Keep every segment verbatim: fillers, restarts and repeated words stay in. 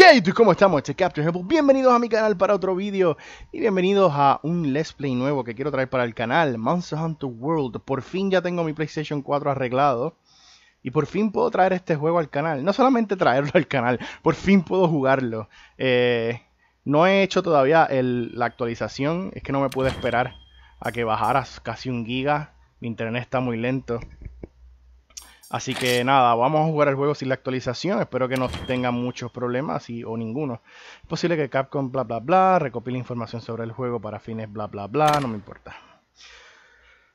¿Qué hay? ¿Cómo estamos? Este es Capture Rebel. Bienvenidos a mi canal para otro vídeo y bienvenidos a un Let's Play nuevo que quiero traer para el canal, Monster Hunter World. Por fin ya tengo mi PlayStation cuatro arreglado y por fin puedo traer este juego al canal. No solamente traerlo al canal, por fin puedo jugarlo. Eh, no he hecho todavía el, la actualización, es que no me pude esperar a que bajaras casi un giga. Mi internet está muy lento. Así que nada, vamos a jugar el juego sin la actualización. Espero que no tengan muchos problemas y, o ninguno. Es posible que Capcom bla bla bla recopile información sobre el juego para fines bla bla bla. No me importa.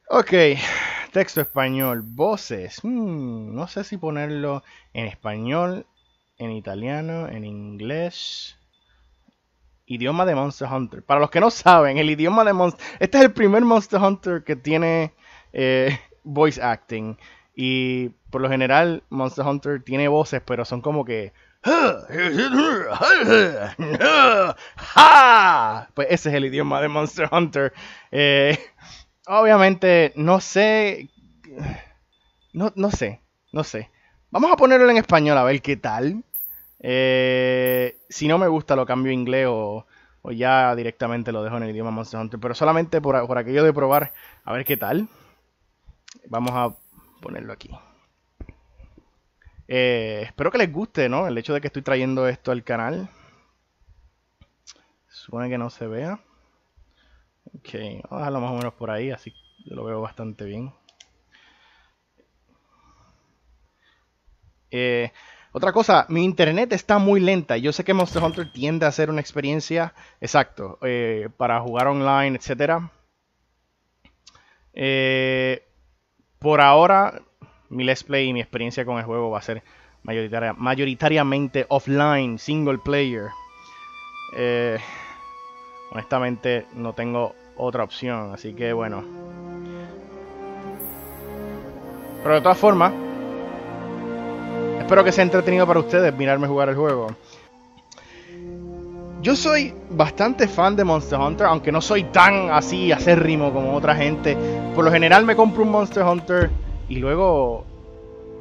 Ok, texto español, voces. Hmm, no sé si ponerlo en español, en italiano, en inglés. Idioma de Monster Hunter. Para los que no saben, el idioma de Monster... Este es el primer Monster Hunter que tiene eh, voice acting. Y por lo general Monster Hunter tiene voces, pero son como que... Pues ese es el idioma de Monster Hunter. Eh, obviamente no sé... No, no sé, no sé. Vamos a ponerlo en español a ver qué tal. Eh, si no me gusta lo cambio a inglés o, o ya directamente lo dejo en el idioma Monster Hunter. Pero solamente por, por aquello de probar a ver qué tal. Vamos a... ponerlo aquí. Eh, espero que les guste, ¿no? El hecho de que estoy trayendo esto al canal. Supone que no se vea. Ok, vamos a dejarlo más o menos por ahí, así yo lo veo bastante bien. Eh, otra cosa, mi internet está muy lenta. Yo sé que Monster Hunter tiende a ser una experiencia, exacto, eh, para jugar online, etcétera. Eh... Por ahora, mi Let's Play y mi experiencia con el juego va a ser mayoritaria, mayoritariamente offline, single player. Eh, honestamente, no tengo otra opción, así que bueno. Pero de todas formas, espero que sea entretenido para ustedes mirarme jugar el juego. Yo soy bastante fan de Monster Hunter, aunque no soy tan así acérrimo como otra gente. Por lo general me compro un Monster Hunter y luego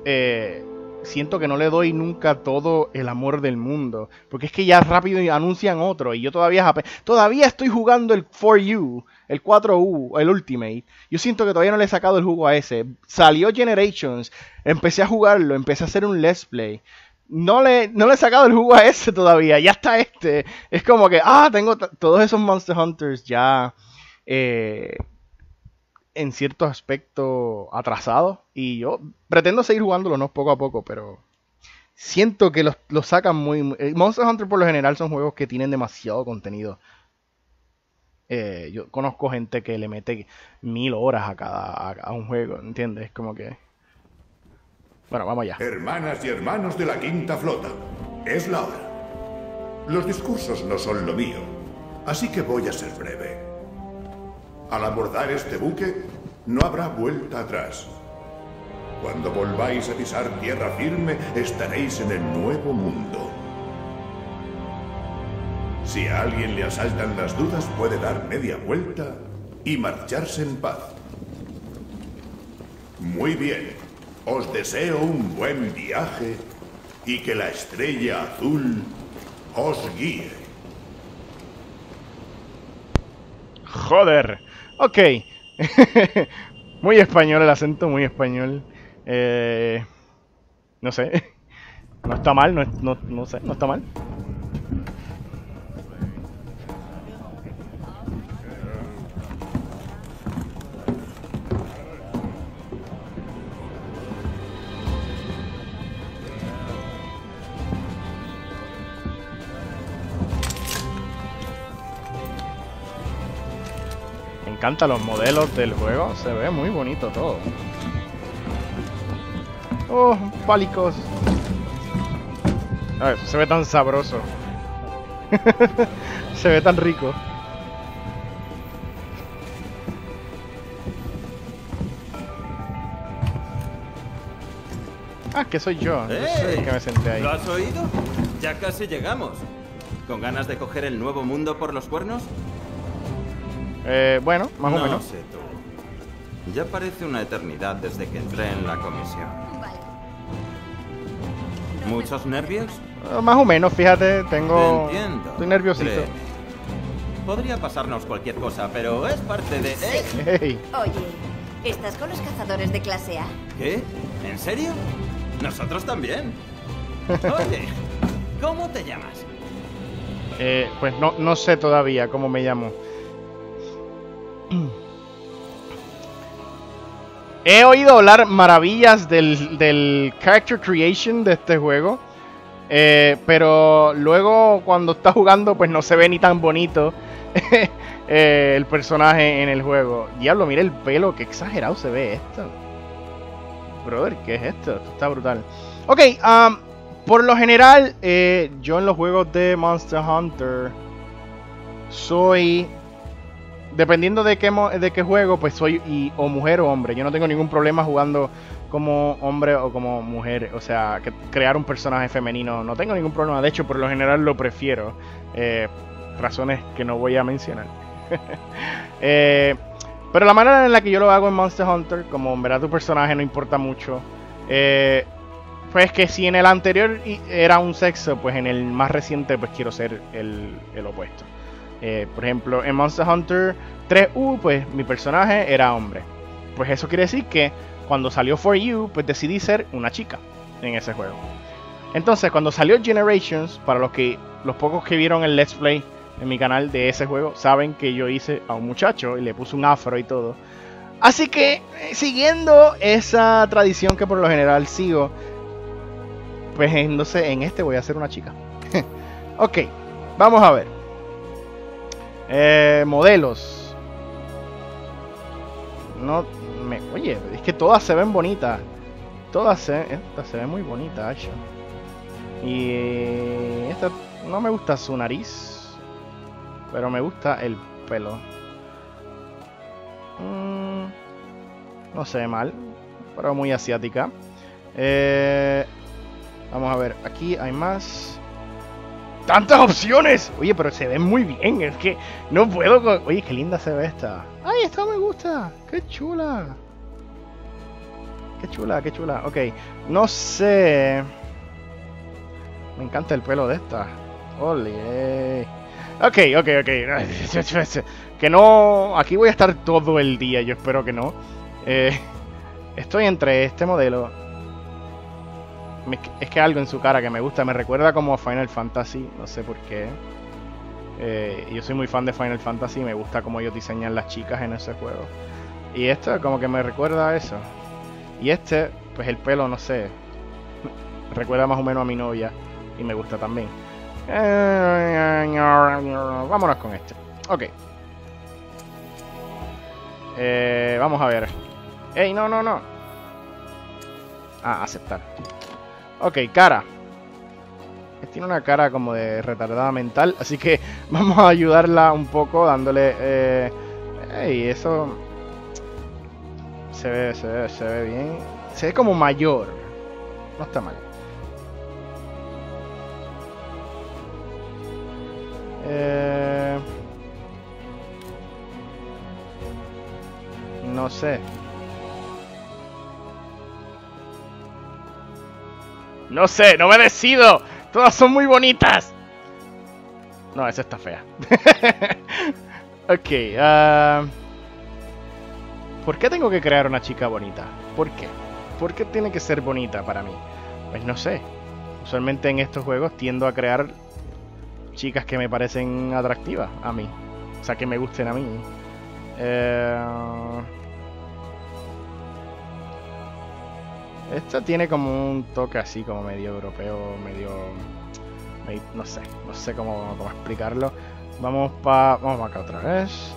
eh, siento que no le doy nunca todo el amor del mundo. Porque es que ya rápido anuncian otro y yo todavía, todavía estoy jugando el cuatro U, el cuatro U, el Ultimate. Yo siento que todavía no le he sacado el jugo a ese. Salió Generations, empecé a jugarlo, empecé a hacer un Let's Play. No le, no le he sacado el jugo a ese todavía, ya está este. Es como que, ah, tengo todos esos Monster Hunters ya eh, en cierto aspecto atrasados. Y yo pretendo seguir jugándolo, no poco a poco, pero siento que los, los sacan muy, muy... Monster Hunter por lo general son juegos que tienen demasiado contenido. Eh, yo conozco gente que le mete mil horas a cada a, a un juego, ¿entiendes? Como que... Bueno, vamos allá. Hermanas y hermanos de la Quinta Flota, es la hora. Los discursos no son lo mío, así que voy a ser breve. Al abordar este buque, no habrá vuelta atrás. Cuando volváis a pisar tierra firme, estaréis en el nuevo mundo. Si a alguien le asaltan las dudas, puede dar media vuelta y marcharse en paz. Muy bien. Os deseo un buen viaje y que la estrella azul os guíe. Joder, ok. Muy español el acento, muy español. Eh, no sé, no está mal, no, no, no sé, no está mal. Me encantan los modelos del juego, se ve muy bonito todo. Oh, pálicos. Ah, eso se ve tan sabroso. Se ve tan rico. Ah, que soy yo. Hey, no sé que me senté ahí. ¿Lo has oído? Ya casi llegamos. ¿Con ganas de coger el nuevo mundo por los cuernos? Eh, bueno, más o menos. No sé tú. Ya parece una eternidad desde que entré en la comisión. ¿Muchos nervios? Más o menos, fíjate, tengo... Te entiendo. Estoy nerviosito. Créeme. Podría pasarnos cualquier cosa, pero es parte de... Sí. ¿Eh? Hey. Oye, ¿estás con los cazadores de clase A? ¿Qué? ¿En serio? Nosotros también. Oye, ¿cómo te llamas? Eh, pues no, no sé todavía cómo me llamo. He oído hablar maravillas del, del character creation de este juego, eh, pero luego cuando está jugando pues no se ve ni tan bonito eh, el personaje en el juego. Diablo, mira el pelo, qué exagerado se ve esto. Brother, ¿qué es esto? Esto está brutal. Ok, um, por lo general eh, yo en los juegos de Monster Hunter soy... Dependiendo de qué, de qué juego, pues soy y, o mujer o hombre. Yo no tengo ningún problema jugando como hombre o como mujer. O sea, que crear un personaje femenino no tengo ningún problema. De hecho, por lo general lo prefiero. Eh, razones que no voy a mencionar. eh, pero la manera en la que yo lo hago en Monster Hunter, como en verdad tu personaje no importa mucho. Eh, pues que si en el anterior era un sexo, pues en el más reciente pues quiero ser el, el opuesto. Eh, por ejemplo, en Monster Hunter tres U, pues mi personaje era hombre. Pues eso quiere decir que cuando salió cuatro U, pues decidí ser una chica en ese juego. Entonces, cuando salió Generations, para los que los pocos que vieron el Let's Play en mi canal de ese juego, saben que yo hice a un muchacho y le puse un afro y todo. Así que, eh, siguiendo esa tradición que por lo general sigo, pues entonces en este voy a ser una chica. Ok, vamos a ver. Eh, modelos. No me... Oye, es que todas se ven bonitas. Todas se... Esta se ve muy bonita, Asha. Y... Esta... No me gusta su nariz. Pero me gusta el pelo. Mm, no se ve mal. Pero muy asiática. Eh, vamos a ver. Aquí hay más... ¡Tantas opciones! Oye, pero se ven muy bien. Es que no puedo con... Oye, qué linda se ve esta. ¡Ay, esta me gusta! ¡Qué chula! ¡Qué chula, qué chula! Ok, no sé... Me encanta el pelo de esta. ¡Ole! Ok, ok, ok. Que no... Aquí voy a estar todo el día. Yo espero que no. Eh, estoy entre este modelo... Es que algo en su cara que me gusta, me recuerda como a Final Fantasy, no sé por qué. Eh, yo soy muy fan de Final Fantasy y me gusta cómo ellos diseñan las chicas en ese juego. Y esto como que me recuerda a eso. Y este, pues el pelo, no sé. Recuerda más o menos a mi novia y me gusta también. Eh, vámonos con este. Ok. Eh, vamos a ver. ¡Ey, no, no, no! Ah, aceptar. Ok, cara. Tiene una cara como de retardada mental, así que vamos a ayudarla un poco dándole... Eh... Ey, eso... Se ve, se ve, se ve bien. Se ve como mayor. No está mal. Eh... No sé. No sé, no me decido. Todas son muy bonitas. No, esa está fea. Ok. Uh, ¿Por qué tengo que crear una chica bonita? ¿Por qué? ¿Por qué tiene que ser bonita para mí? Pues no sé. Usualmente en estos juegos tiendo a crear chicas que me parecen atractivas a mí. O sea, que me gusten a mí. Uh, Esta tiene como un toque así, como medio europeo, medio... medio no sé, no sé cómo, cómo explicarlo. Vamos para... Vamos para acá otra vez.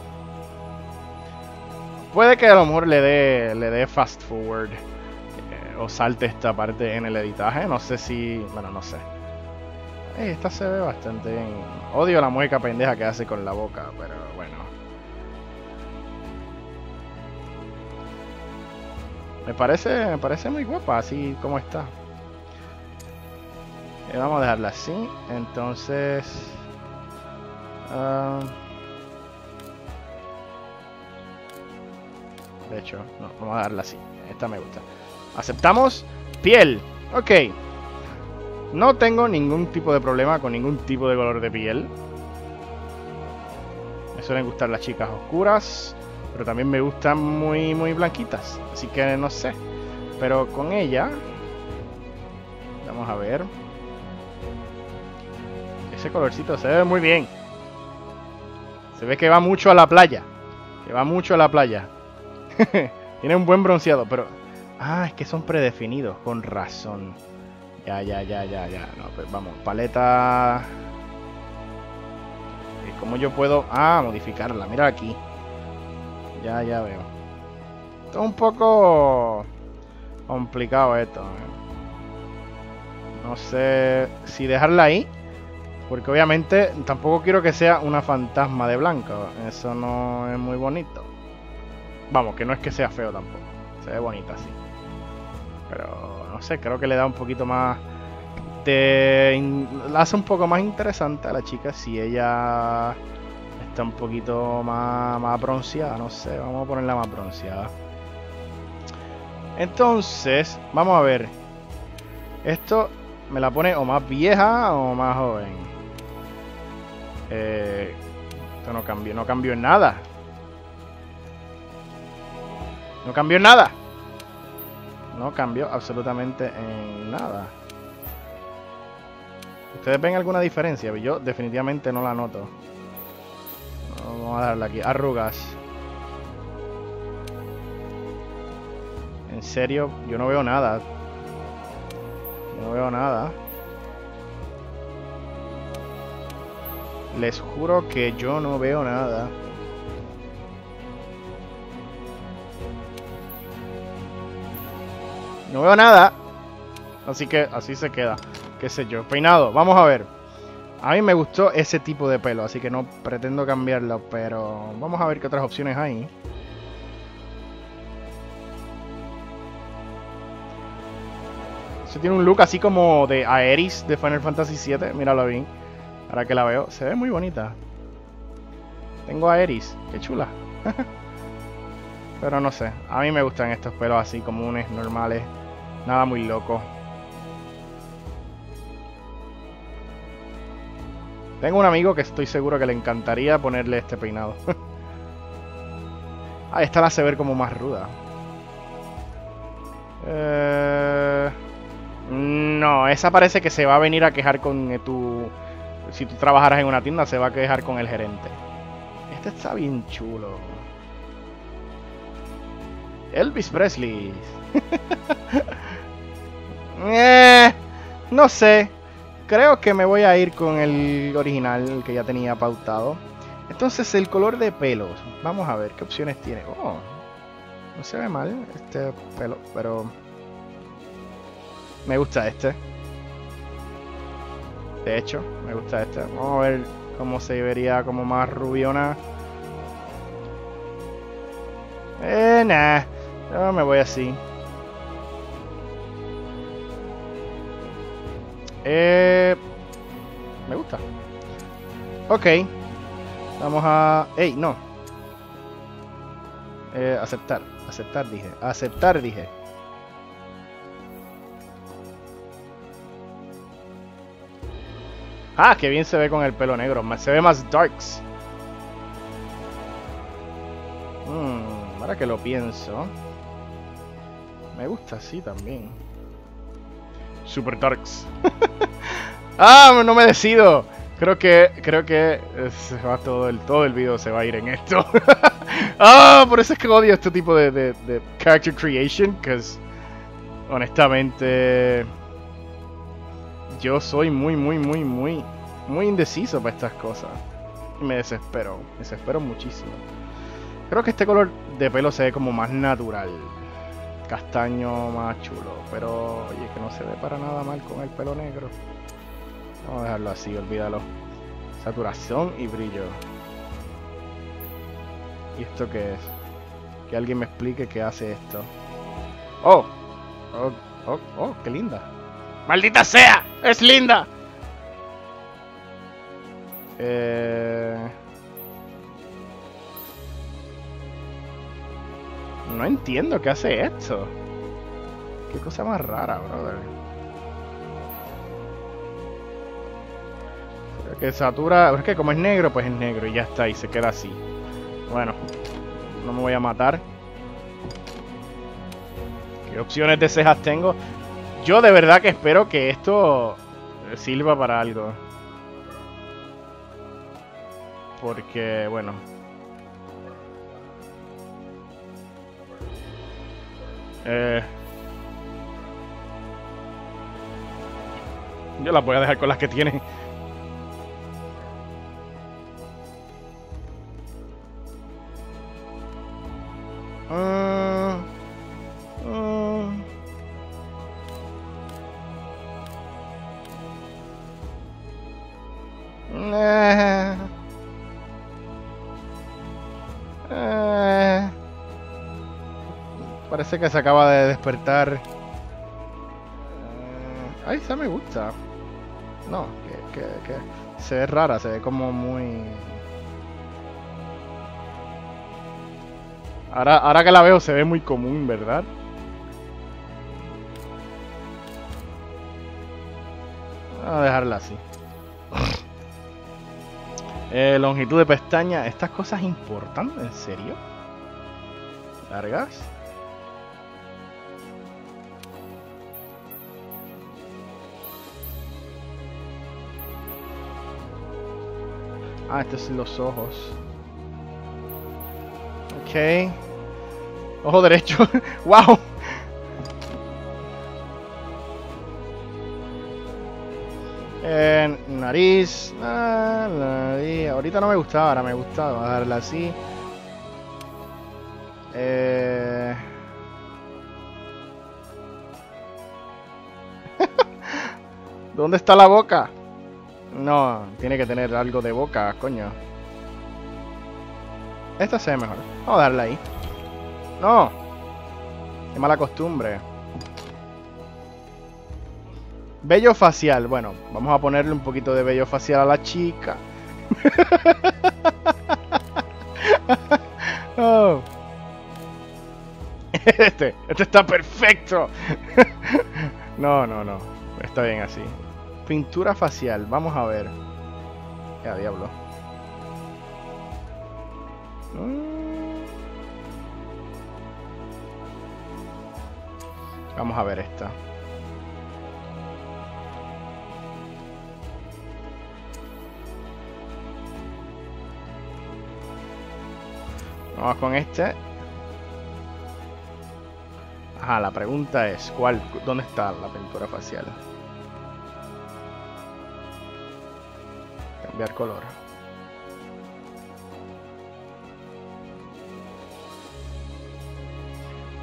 Puede que a lo mejor le dé le dé fast forward. Eh, o salte esta parte en el editaje. No sé si... Bueno, no sé. Eh, esta se ve bastante bien. Odio la mueca pendeja que hace con la boca, pero bueno. Me parece, me parece muy guapa, así como está. Eh, vamos a dejarla así. Entonces... Uh, de hecho, no, vamos a dejarla así. Esta me gusta. Aceptamos. Piel. Ok. No tengo ningún tipo de problema con ningún tipo de color de piel. Me suelen gustar las chicas oscuras, pero también me gustan muy, muy blanquitas. Así que no sé. Pero con ella... Vamos a ver... Ese colorcito se ve muy bien. Se ve que va mucho a la playa. Que va mucho a la playa. Tiene un buen bronceado, pero... Ah, es que son predefinidos, con razón. Ya, ya, ya, ya, ya. No, pues vamos, paleta... ¿Cómo yo puedo...? Ah, modificarla, mira aquí. Ya, ya veo. Está un poco... complicado esto. No sé si dejarla ahí, porque obviamente tampoco quiero que sea una fantasma de blanco. Eso no es muy bonito. Vamos, que no es que sea feo tampoco. Se ve bonita así. Pero no sé, creo que le da un poquito más de... La hace un poco más interesante a la chica si ella está un poquito más, más bronceada. No sé, vamos a ponerla más bronceada. Entonces, vamos a ver. Esto me la pone o más vieja o más joven. Eh, esto no cambió, no cambió en nada. No cambió en nada. No cambió absolutamente en nada. ¿Ustedes ven alguna diferencia? Yo definitivamente no la noto. Vamos a darle aquí. Arrugas. En serio, yo no veo nada. No veo nada. Les juro que yo no veo nada. No veo nada. Así que así se queda. Qué sé yo. Peinado. Vamos a ver. A mí me gustó ese tipo de pelo, así que no pretendo cambiarlo, pero vamos a ver qué otras opciones hay. Se tiene un look así como de Aeris de Final Fantasy siete. Mírala bien. Ahora que la veo. Se ve muy bonita. Tengo Aeris. Qué chula. Pero no sé. A mí me gustan estos pelos así comunes, normales. Nada muy loco. Tengo un amigo que estoy seguro que le encantaría ponerle este peinado. Ah, esta la hace ver como más ruda. Eh... No, esa parece que se va a venir a quejar con tu... Si tú trabajaras en una tienda, se va a quejar con el gerente. Este está bien chulo. Elvis Presley. eh, no sé. Creo que me voy a ir con el original, el que ya tenía pautado. Entonces, el color de pelos. Vamos a ver qué opciones tiene. Oh, no se ve mal este pelo, pero... Me gusta este. De hecho, me gusta este. Vamos a ver cómo se vería como más rubiona. Eh, nah. Yo me voy así. Eh... Me gusta. Ok. Vamos a... ¡Ey, no! Eh, aceptar. Aceptar, dije. Aceptar, dije. Ah, qué bien se ve con el pelo negro. Se ve más darks. Mm, ahora que lo pienso. Me gusta así también. Super darks. Ah, no me decido. Creo que creo que se va todo el todo el video se va a ir en esto. Ah, por eso es que odio este tipo de, de, de character creation, que honestamente... Yo soy muy, muy, muy, muy, muy indeciso para estas cosas. Y me desespero, me desespero muchísimo. Creo que este color de pelo se ve como más natural. Castaño más chulo. Pero, oye, que no se ve para nada mal con el pelo negro. Vamos a dejarlo así, olvídalo. Saturación y brillo. ¿Y esto qué es? Que alguien me explique qué hace esto. ¡Oh! ¡Oh, oh, oh! ¡Qué linda! ¡Maldita sea! ¡Es linda! Eh... No entiendo qué hace esto. Qué cosa más rara, brother. que satura. Es que como es negro, pues es negro y ya está, y se queda así. Bueno, no me voy a matar. ¿Qué opciones de cejas tengo? Yo de verdad que espero que esto sirva para algo, porque, bueno, eh, yo las voy a dejar con las que tienen. Uh, uh. Nah. Eh. Parece que se acaba de despertar. Eh. Ay, esa me gusta. No, que, que, que se ve rara, se ve como muy... Ahora, ahora que la veo se ve muy común, ¿verdad? Vamos a dejarla así. eh, longitud de pestaña, estas cosas importan, ¿en serio? Largas. Ah, estos son los ojos. Ok. Ojo derecho. ¡Wow! Eh, nariz. Ah, nariz. Ahorita no me gustaba, ahora me gusta. Voy a darle así. Eh... ¿Dónde está la boca? No, tiene que tener algo de boca, coño. Esta se ve mejor. Vamos a darle ahí. ¡No! ¡Qué mala costumbre! Vello facial. Bueno, vamos a ponerle un poquito de vello facial a la chica. Oh. Este, este está perfecto. No, no, no. Está bien así. Pintura facial, vamos a ver. Ya, diablo. Vamos a ver esta. Vamos con este. Ajá, la pregunta es, ¿cuál, dónde está la pintura facial? Cambiar color.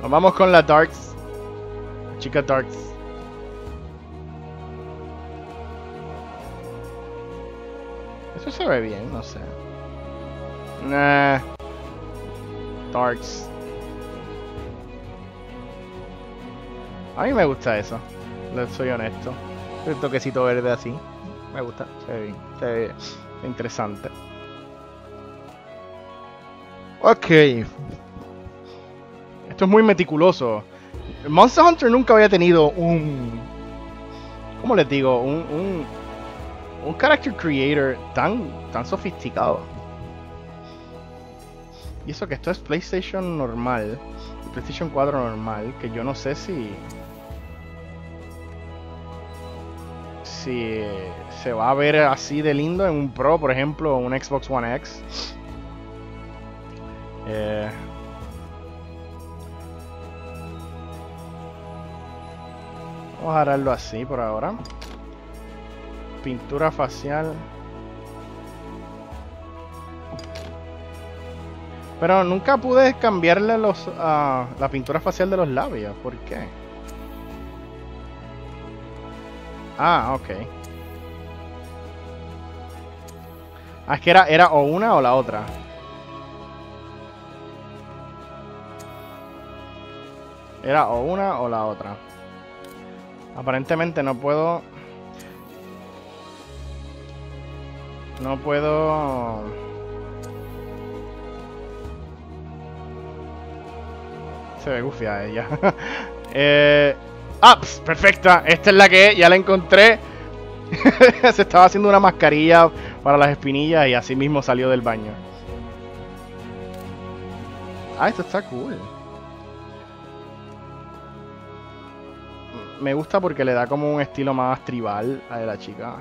Nos vamos con la darks, chica darks. Eso se ve bien, no sé. Nah. Darks. A mí me gusta eso, les soy honesto. El toquecito verde así. Me gusta, se ve bien, se ve bien. Interesante. Ok. Esto es muy meticuloso. Monster Hunter nunca había tenido un... ¿Cómo les digo? Un... Un, un character creator tan, tan sofisticado. Y eso que esto es PlayStation normal. PlayStation cuatro normal. Que yo no sé si... Si se va a ver así de lindo en un Pro, por ejemplo, un Xbox One X. Eh... Vamos a dejarlo así por ahora. Pintura facial. Pero nunca pude cambiarle los, uh, la pintura facial de los labios. ¿Por qué? Ah, ok. Ah, es que era, era o una o la otra. Era o una o la otra. Aparentemente no puedo... No puedo... Se ve gufia ella. eh... Ah, perfecta. Esta es la que ya la encontré. Se estaba haciendo una mascarilla para las espinillas y así mismo salió del baño. Ah, esto está cool. Me gusta porque le da como un estilo más tribal a la chica.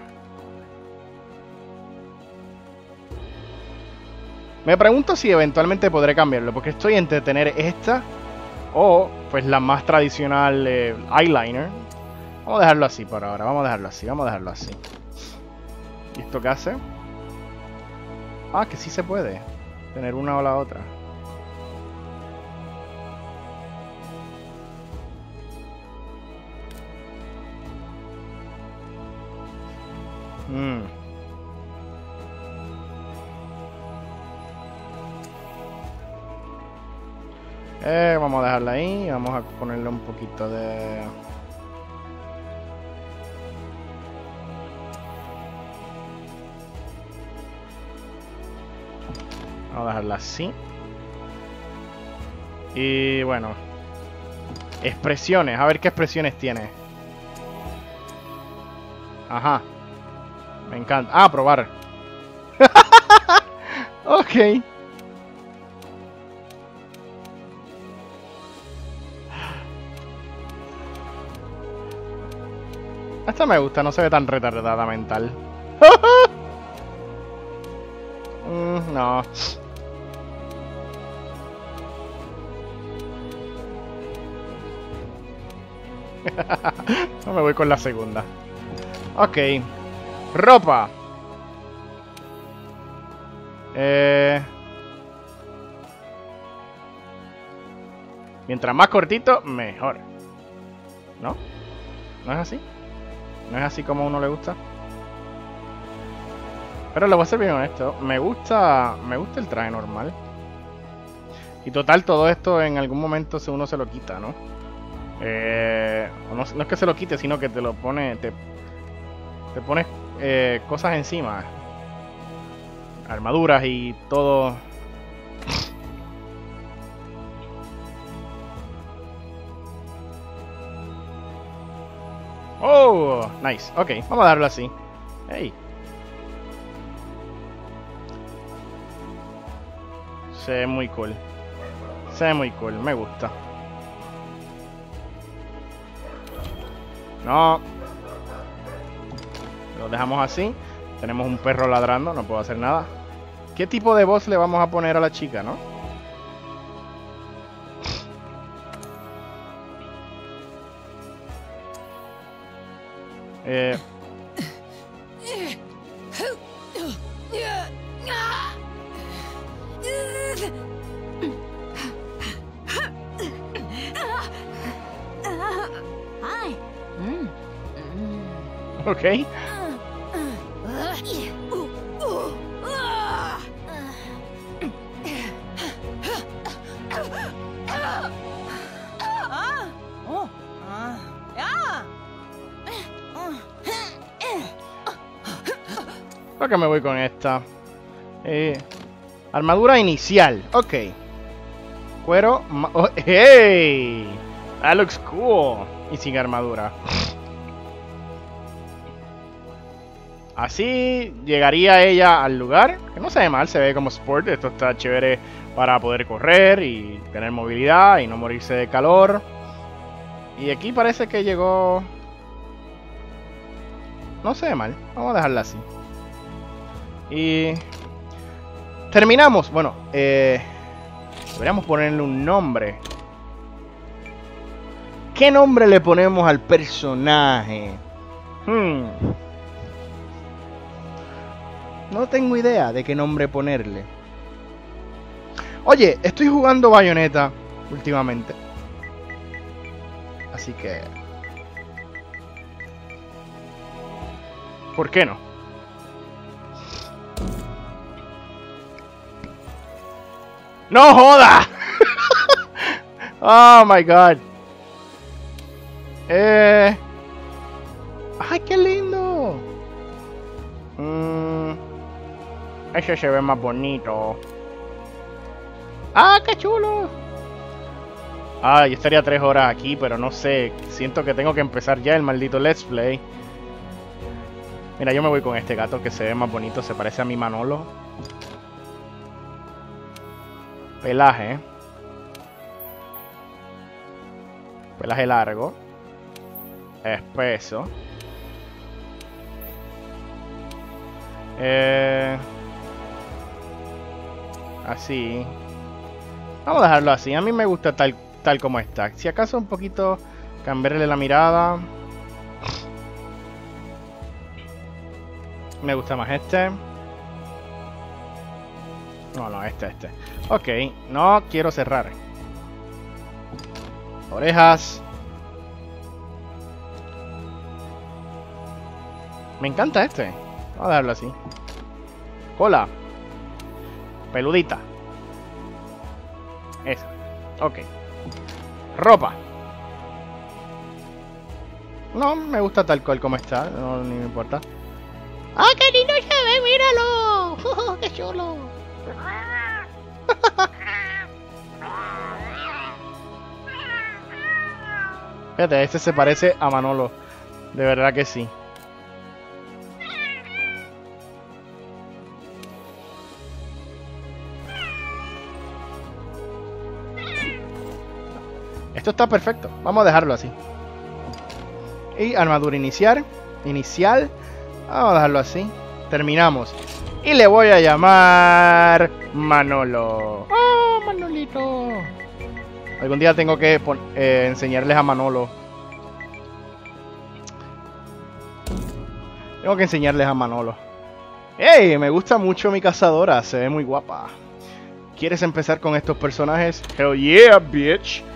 Me pregunto si eventualmente podré cambiarlo, porque estoy entre tener esta o pues la más tradicional eh, eyeliner. Vamos a dejarlo así por ahora, vamos a dejarlo así, vamos a dejarlo así. ¿Y esto qué hace? Ah, que sí se puede tener una o la otra. Mmm. Eh, vamos a dejarla ahí, vamos a ponerle un poquito de... Vamos a dejarla así. Y bueno. Expresiones, a ver qué expresiones tiene. Ajá. Me encanta. Ah, probar. Ok. Esta me gusta, no se ve tan retardada mental. mm, no. No me voy con la segunda. Ok. Ropa. Eh... Mientras más cortito, mejor. ¿No? ¿No es así? ¿No es así como a uno le gusta? Pero lo voy a ser bien honesto. Me gusta, me gusta el traje normal. Y total, todo esto en algún momento uno se lo quita, ¿no? Eh, no, no es que se lo quite, sino que te lo pone... Te, te pones eh, cosas encima. Armaduras y todo... Oh, nice. Ok, vamos a darlo así. Hey. Se ve muy cool. Se ve muy cool, me gusta. No. Lo dejamos así. Tenemos un perro ladrando, no puedo hacer nada. ¿Qué tipo de voz le vamos a poner a la chica, no? Eh. Okay. Creo que me voy con esta. Eh, armadura inicial. Ok. Cuero. Oh, ¡hey! That looks cool. Y sin armadura. Así llegaría ella al lugar. Que no se ve mal, se ve como sport. Esto está chévere para poder correr y tener movilidad y no morirse de calor. Y aquí parece que llegó. No se ve mal. Vamos a dejarla así. Y terminamos. Bueno, eh, deberíamos ponerle un nombre. ¿Qué nombre le ponemos al personaje? Hmm. No tengo idea de qué nombre ponerle. Oye, estoy jugando Bayonetta últimamente. Así que... ¿por qué no? ¡No joda! Oh my god. Eh... ¡Ay, qué lindo! Mm... Ese se ve más bonito. ¡Ah, qué chulo! Ah, yo estaría tres horas aquí, pero no sé. Siento que tengo que empezar ya el maldito Let's Play. Mira, yo me voy con este gato que se ve más bonito, se parece a mi Manolo. Pelaje. Pelaje largo. Espeso. Eh... Así. Vamos a dejarlo así. A mí me gusta tal, tal como está. Si acaso un poquito cambiarle la mirada. Me gusta más este. No, no, este, este. Ok, no quiero cerrar. Orejas. Me encanta este. Vamos a dejarlo así. Cola. Peludita. Esa. Ok. Ropa. No, me gusta tal cual como está. No, ni me importa. ¡Ah, qué lindo se ve! ¡Míralo! ¡Qué chulo! Fíjate, este se parece a Manolo. De verdad que sí. Esto está perfecto. Vamos a dejarlo así. Y armadura inicial. Inicial. Vamos a dejarlo así. Terminamos. Y le voy a llamar Manolo. ¡Oh, Manolito! Algún día tengo que eh, enseñarles a Manolo. Tengo que enseñarles a Manolo. ¡Ey! Me gusta mucho mi cazadora. Se ve muy guapa. ¿Quieres empezar con estos personajes? ¡Hell yeah, bitch!